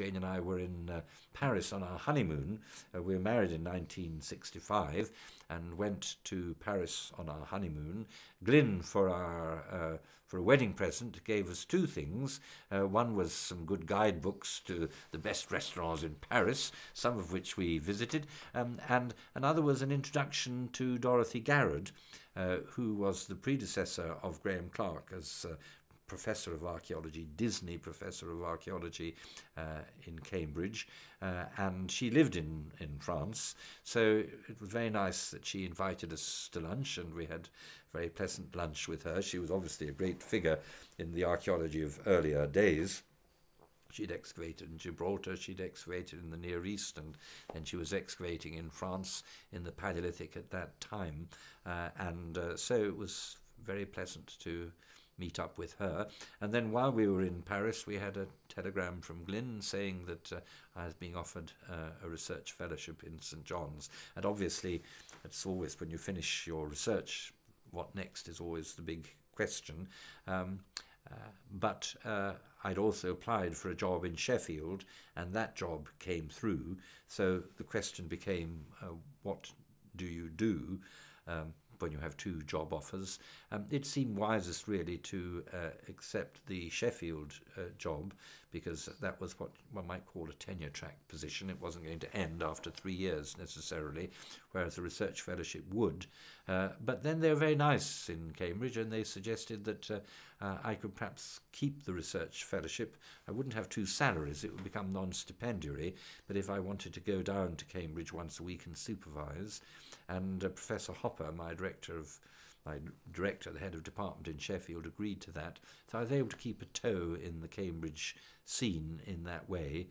Jane and I were in Paris on our honeymoon. We were married in 1965 and went to Paris on our honeymoon. Glyn, for a wedding present, gave us two things. One was some good guidebooks to the best restaurants in Paris, some of which we visited, and another was an introduction to Dorothy Garrod, who was the predecessor of Graham Clarke as Professor of Archaeology, Disney Professor of Archaeology in Cambridge, and she lived in France, so it was very nice that she invited us to lunch, and we had a very pleasant lunch with her. She was obviously a great figure in the archaeology of earlier days. She'd excavated in Gibraltar, she'd excavated in the Near East, and she was excavating in France in the Paleolithic at that time, so it was very pleasant to meet up with her. And then while we were in Paris, we had a telegram from Glyn saying that I was being offered a research fellowship in St John's. And obviously, it's always when you finish your research, what next is always the big question. But I'd also applied for a job in Sheffield, and that job came through. So the question became, what do you do when you have two job offers? It seemed wisest really to accept the Sheffield job, because that was what one might call a tenure-track position. It wasn't going to end after 3 years necessarily, whereas a research fellowship would. But then they were very nice in Cambridge, and they suggested that I could perhaps keep the research fellowship. I wouldn't have two salaries, it would become non-stipendiary, but if I wanted to go down to Cambridge once a week and supervise, and Professor Hopper, my director, the head of department in Sheffield, agreed to that. So I was able to keep a toe in the Cambridge scene in that way.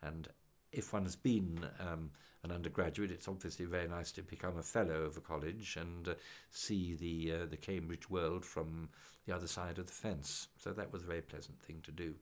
And if one has been an undergraduate, it's obviously very nice to become a fellow of a college and see the Cambridge world from the other side of the fence. So that was a very pleasant thing to do.